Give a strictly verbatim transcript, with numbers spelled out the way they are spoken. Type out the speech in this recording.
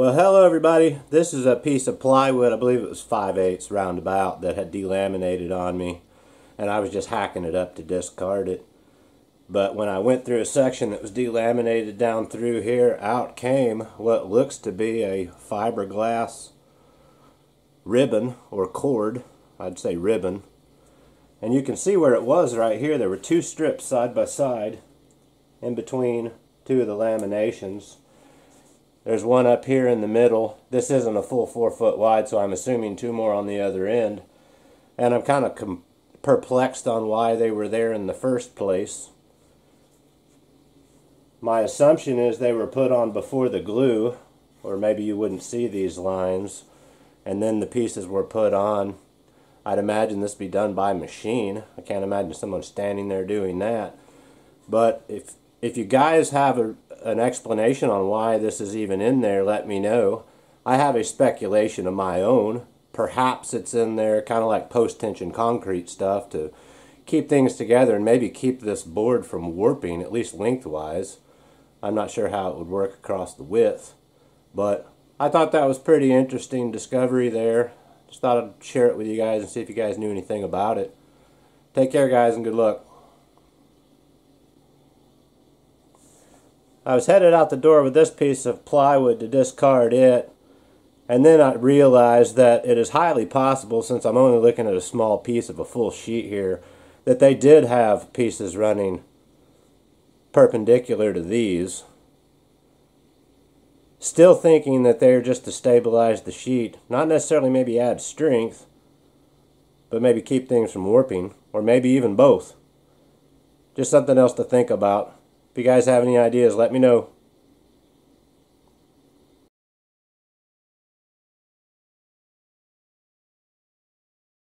Well, hello everybody. This is a piece of plywood, I believe it was five eighths roundabout, that had delaminated on me, and I was just hacking it up to discard it. But when I went through a section that was delaminated down through here, out came what looks to be a fiberglass ribbon or cord. I'd say ribbon. And you can see where it was right here. There were two strips side by side in between two of the laminations. There's one up here in the middle. This isn't a full four foot wide, so I'm assuming two more on the other end. And I'm kind of perplexed on why they were there in the first place. My assumption is they were put on before the glue, or maybe you wouldn't see these lines, and then the pieces were put on. I'd imagine this be done by machine. I can't imagine someone standing there doing that. But if if you guys have a, an explanation on why this is even in there, let me know. I have a speculation of my own. Perhaps it's in there kind of like post-tension concrete stuff to keep things together and maybe keep this board from warping, at least lengthwise. I'm not sure how it would work across the width, but I thought that was pretty interesting discovery there. Just thought I'd share it with you guys and see if you guys knew anything about it. Take care, guys, and good luck. I was headed out the door with this piece of plywood to discard it, and then I realized that it is highly possible, since I'm only looking at a small piece of a full sheet here, that they did have pieces running perpendicular to these. Still thinking that they're just to stabilize the sheet, not necessarily maybe add strength, but maybe keep things from warping, or maybe even both. Just something else to think about. If you guys have any ideas, let me know.